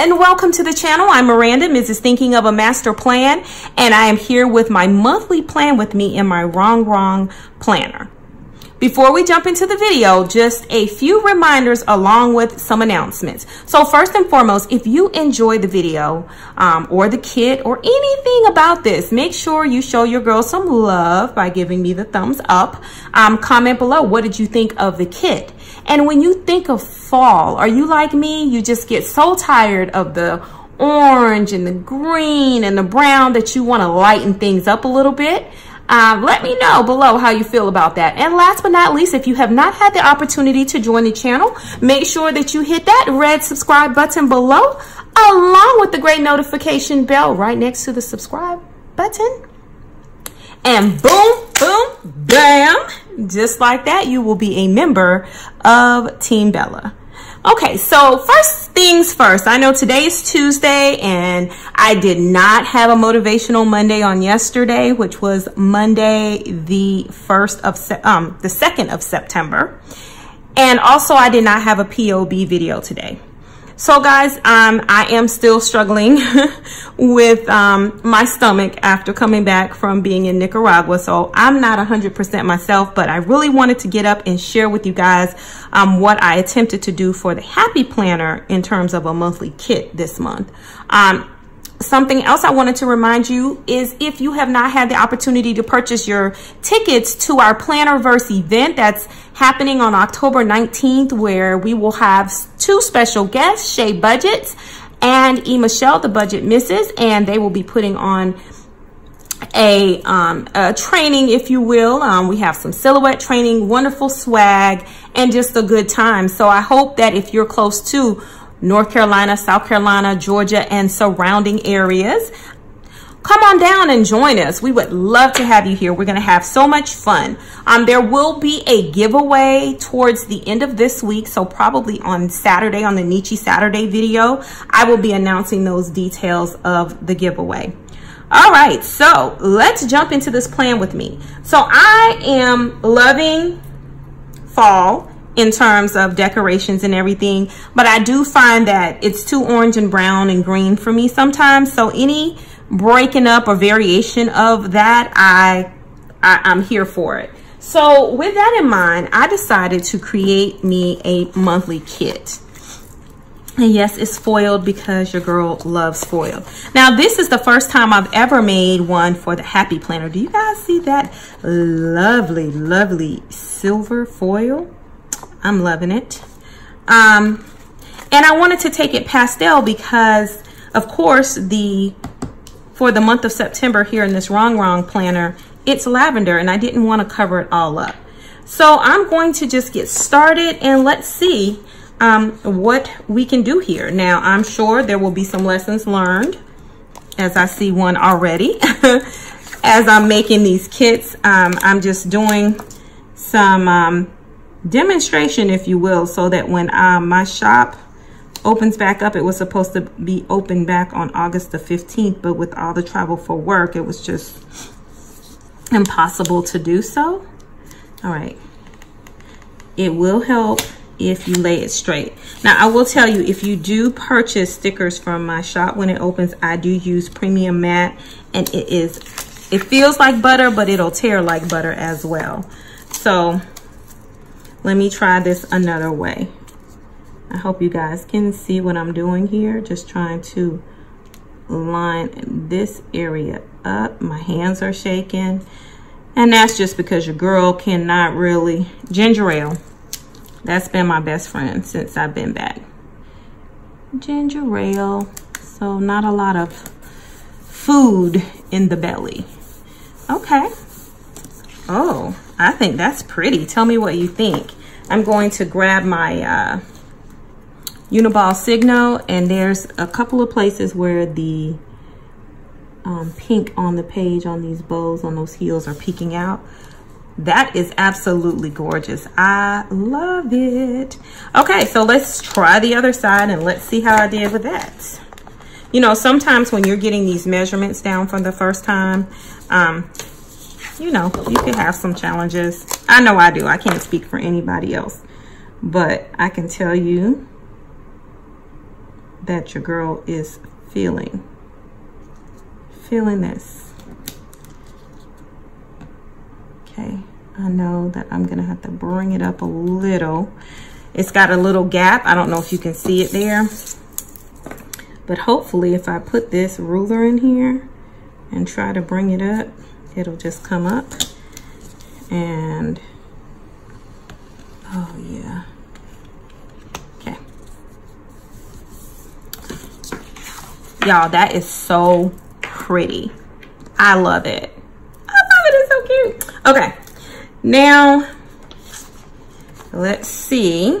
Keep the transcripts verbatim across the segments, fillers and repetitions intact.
and welcome to the channel. I'm Miranda, Missus Thinking of a Master Plan, and I am here with my monthly plan with me in my Rongrong Planner. Before we jump into the video, just a few reminders along with some announcements. So first and foremost, if you enjoy the video um, or the kit or anything about this, make sure you show your girl some love by giving me the thumbs up. Um, comment below, what did you think of the kit? And when you think of fall, are you like me? You just get so tired of the orange and the green and the brown that you want to lighten things up a little bit. Um, let me know below how you feel about that. And last but not least, if you have not had the opportunity to join the channel, make sure that you hit that red subscribe button below, along with the great notification bell right next to the subscribe button. And boom, boom, bam, just like that, you will be a member of Team Bella. Okay, so first things first, I know today is Tuesday and I did not have a motivational Monday on yesterday, which was Monday the first of um the second of September, and also I did not have a P O B video today. So guys, um I am still struggling with um my stomach after coming back from being in Nicaragua, so I'm not one hundred percent myself, but I really wanted to get up and share with you guys um what I attempted to do for the Happy Planner in terms of a monthly kit this month. Um something else I wanted to remind you is, if you have not had the opportunity to purchase your tickets to our Plannerverse event that's happening on October nineteenth, where we will have two special guests, Shay Budgets and E-Michelle, the Budget Misses, and they will be putting on a, um, a training, if you will. Um, we have some silhouette training, wonderful swag, and just a good time. So I hope that if you're close to North Carolina, South Carolina, Georgia, and surrounding areas, come on down and join us. We would love to have you here. We're going to have so much fun. Um, there will be a giveaway towards the end of this week, so probably on Saturday, on the Nietzsche Saturday video, I will be announcing those details of the giveaway. All right, so let's jump into this plan with me. So I am loving fall in terms of decorations and everything, but I do find that it's too orange and brown and green for me sometimes, so any breaking up or variation of that, I, I I'm here for it. So with that in mind, I decided to create me a monthly kit. And yes, it's foiled because your girl loves foil. Now, this is the first time I've ever made one for the Happy Planner. Do you guys see that lovely, lovely silver foil? I'm loving it. Um, and I wanted to take it pastel because, of course, the for the month of September here in this Rongrong Planner, it's lavender, and I didn't want to cover it all up. So I'm going to just get started, and let's see um, what we can do here. Now, I'm sure there will be some lessons learned, as I see one already. As I'm making these kits, um, I'm just doing some um, demonstration, if you will, so that when um, my shop opens back up — it was supposed to be open back on August the fifteenth, but with all the travel for work, it was just impossible to do so. All right, it will help if you lay it straight. Now, I will tell you, if you do purchase stickers from my shop when it opens, I do use premium matte, and it is it feels like butter, but it'll tear like butter as well. So let me try this another way. I hope you guys can see what I'm doing here. Just trying to line this area up. My hands are shaking. And that's just because your girl cannot really — ginger ale, that's been my best friend since I've been back. Ginger ale, so not a lot of food in the belly. Okay. Oh, I think that's pretty. Tell me what you think. I'm going to grab my uh, Uniball Signo, and there's a couple of places where the um, pink on the page, on these bows, on those heels, are peeking out. That is absolutely gorgeous. I love it. Okay, so let's try the other side, and let's see how I did with that. You know, sometimes when you're getting these measurements down for the first time, um, you know, you could have some challenges. I know I do. I can't speak for anybody else, but I can tell you that your girl is feeling. Feeling this. Okay, I know that I'm gonna have to bring it up a little. It's got a little gap. I don't know if you can see it there. But hopefully if I put this ruler in here and try to bring it up, it'll just come up. And, oh yeah. Okay. Y'all, that is so pretty. I love it. I love it, it's so cute. Okay, now let's see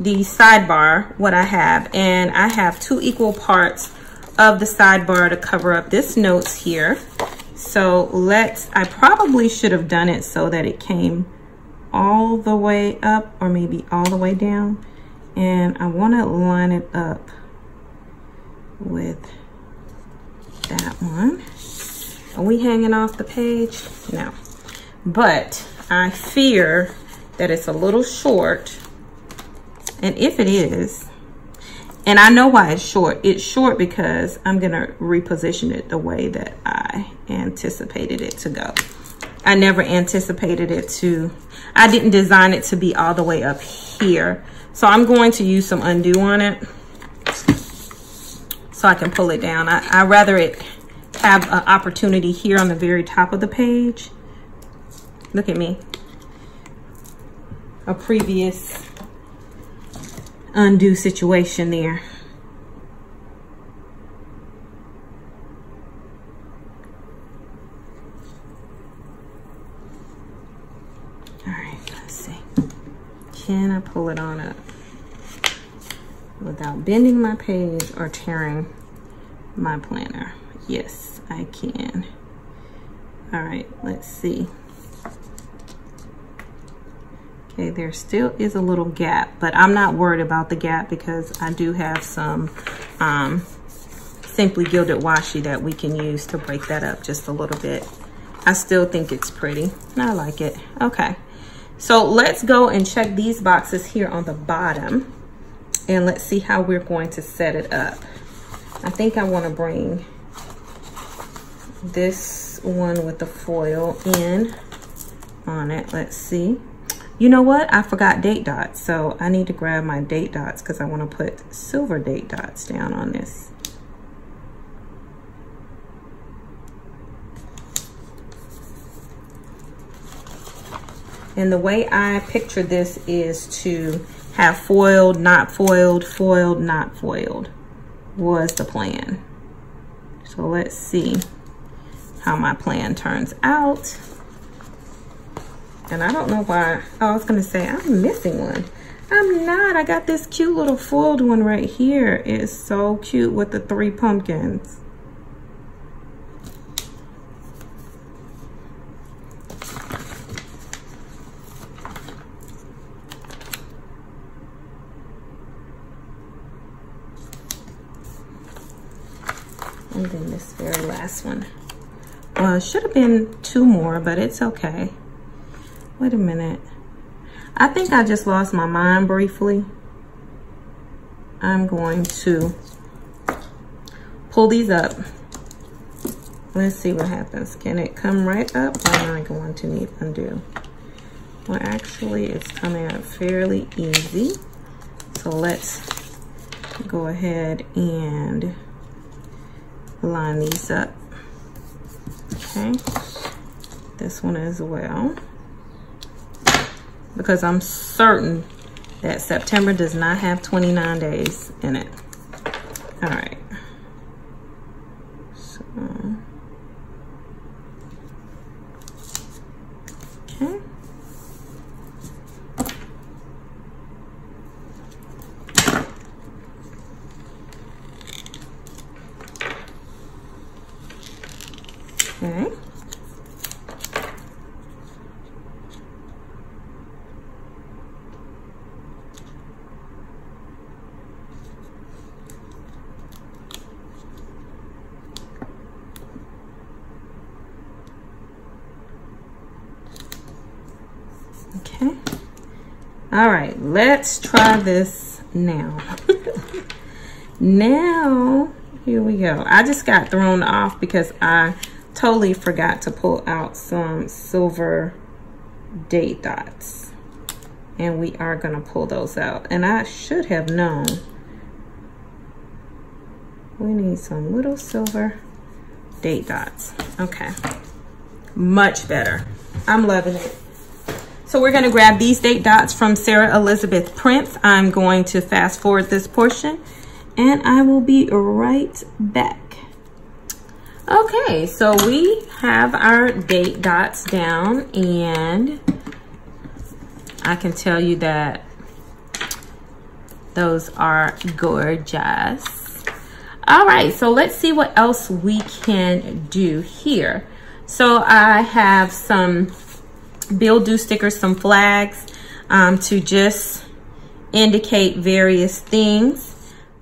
the sidebar, what I have. And I have two equal parts of the sidebar to cover up this notes here. So let's, I probably should have done it so that it came all the way up or maybe all the way down. And I wanna line it up with that one. Are we hanging off the page? No, but I fear that it's a little short. And if it is, and I know why it's short, it's short because I'm gonna reposition it the way that I anticipated it to go. I never anticipated it to, I didn't design it to be all the way up here. So I'm going to use some undo on it so I can pull it down. I, I'd rather it have an opportunity here on the very top of the page. Look at me, a previous undo situation there. All right, let's see. Can I pull it on up without bending my page or tearing my planner? Yes, I can. All right, let's see. Okay, there still is a little gap, but I'm not worried about the gap because I do have some um, Simply Gilded washi that we can use to break that up just a little bit. I still think it's pretty and I like it. Okay, so let's go and check these boxes here on the bottom and let's see how we're going to set it up. I think I want to bring this one with the foil in on it. Let's see. You know what? I forgot date dots, so I need to grab my date dots because I want to put silver date dots down on this. And the way I picture this is to have foiled, not foiled, foiled, not foiled was the plan. So let's see how my plan turns out. And I don't know why, oh, I was gonna say, I'm missing one. I'm not, I got this cute little foiled one right here. It's so cute with the three pumpkins. And then this very last one. Well, it should have been two more, but it's okay. Wait a minute. I think I just lost my mind briefly. I'm going to pull these up. Let's see what happens. Can it come right up? Or am I going to need undo? Well, actually, it's coming out fairly easy. So let's go ahead and line these up. Okay. This one as well. Because I'm certain that September does not have twenty-nine days in it. All right. So, okay. Okay. All right, let's try this now. Now, here we go. I just got thrown off because I totally forgot to pull out some silver day dots. And we are gonna pull those out. And I should have known. We need some little silver date dots. Okay, much better. I'm loving it. So we're gonna grab these date dots from Sarah Elizabeth Prince. I'm going to fast forward this portion and I will be right back. Okay, so we have our date dots down and I can tell you that those are gorgeous. All right, so let's see what else we can do here. So I have some Bill Do stickers, some flags um, to just indicate various things.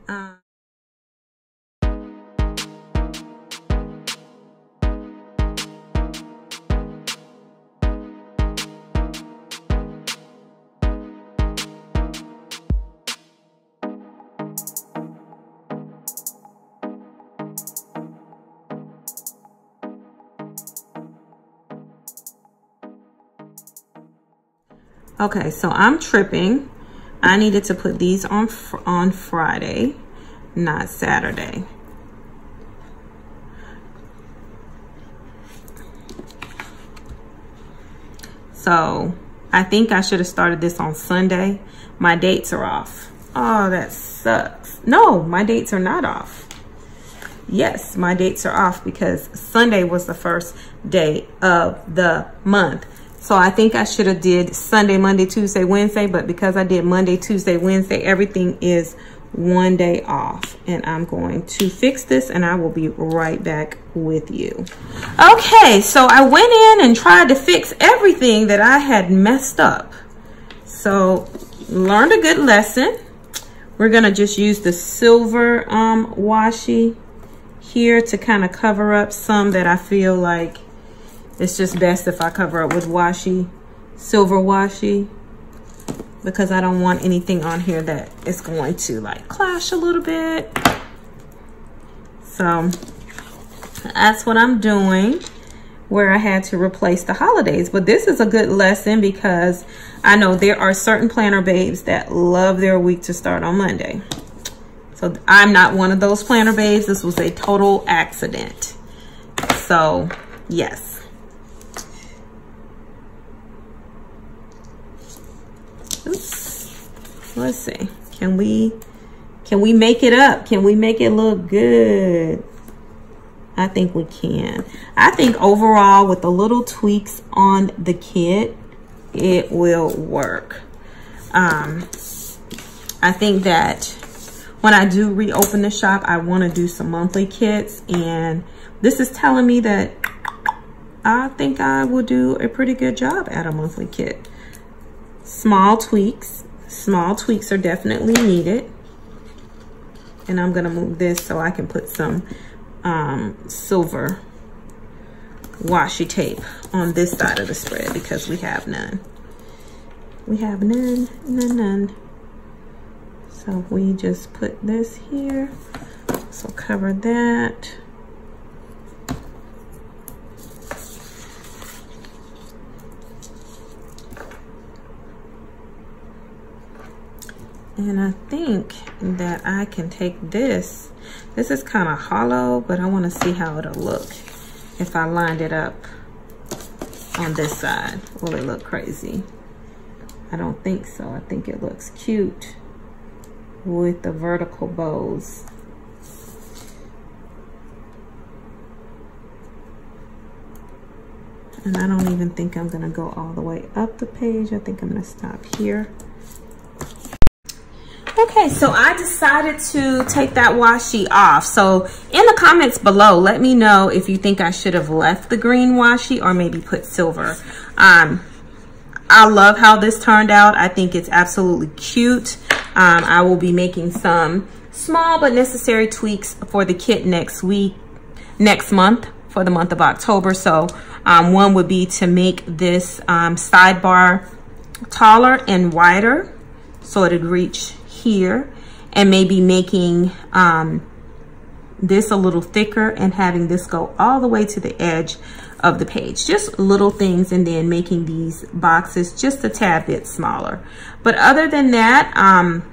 Um, Okay, so I'm tripping. I needed to put these on fr on Friday, not Saturday. So I think I should have started this on Sunday. My dates are off. Oh, that sucks. No, my dates are not off. Yes, my dates are off because Sunday was the first day of the month. So I think I should have did Sunday, Monday, Tuesday, Wednesday, but because I did Monday, Tuesday, Wednesday, everything is one day off. And I'm going to fix this and I will be right back with you. Okay, so I went in and tried to fix everything that I had messed up. So learned a good lesson. We're gonna just use the silver um, washi here to kind of cover up some that I feel like it's just best if I cover up with washi, silver washi, because I don't want anything on here that is going to like clash a little bit. So that's what I'm doing where I had to replace the holidays. But this is a good lesson because I know there are certain planner babes that love their week to start on Monday. So I'm not one of those planner babes. This was a total accident. So yes. Oops. Let's see. Can we can we make it up? Can we make it look good? I think we can. I think overall with the little tweaks on the kit, it will work. Um, I think that when I do reopen the shop, I want to do some monthly kits, and this is telling me that I think I will do a pretty good job at a monthly kit. Small tweaks, small tweaks are definitely needed. And I'm gonna move this so I can put some um, silver washi tape on this side of the spread because we have none. We have none, none, none. So we just put this here. So cover that. And I think that I can take this. This is kind of hollow, but I want to see how it'll look if I lined it up on this side. Will it look crazy? I don't think so. I think it looks cute with the vertical bows. And I don't even think I'm going to go all the way up the page. I think I'm going to stop here. Okay, so I decided to take that washi off. So in the comments below, let me know if you think I should have left the green washi or maybe put silver. Um, I love how this turned out. I think it's absolutely cute. Um, I will be making some small but necessary tweaks for the kit next week, next month for the month of October. So um, one would be to make this um, sidebar taller and wider so it'd reach here, and maybe making um, this a little thicker and having this go all the way to the edge of the page. Just little things, and then making these boxes just a tad bit smaller. But other than that, um,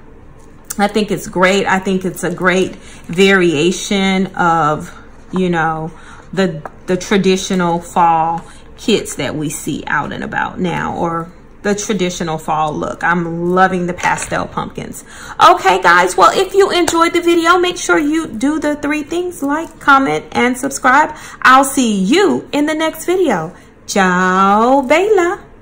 I think it's great. I think it's a great variation of, you know, the the traditional fall kits that we see out and about now, or the traditional fall look. I'm loving the pastel pumpkins. Okay guys, well, if you enjoyed the video, make sure you do the three things: like, comment, and subscribe. I'll see you in the next video. Ciao, Bella.